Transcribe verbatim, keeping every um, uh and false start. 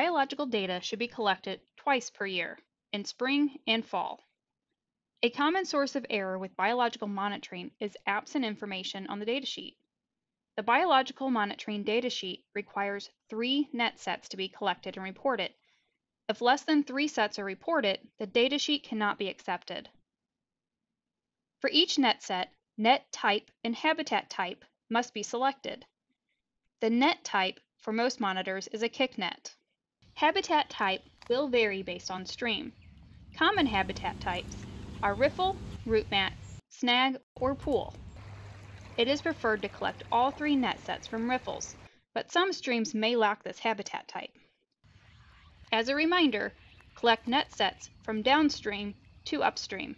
Biological data should be collected twice per year, in spring and fall. A common source of error with biological monitoring is absent information on the datasheet. The biological monitoring datasheet requires three net sets to be collected and reported. If less than three sets are reported, the datasheet cannot be accepted. For each net set, net type and habitat type must be selected. The net type for most monitors is a kick net. Habitat type will vary based on stream. Common habitat types are riffle, root mat, snag, or pool. It is preferred to collect all three net sets from riffles, but some streams may lack this habitat type. As a reminder, collect net sets from downstream to upstream.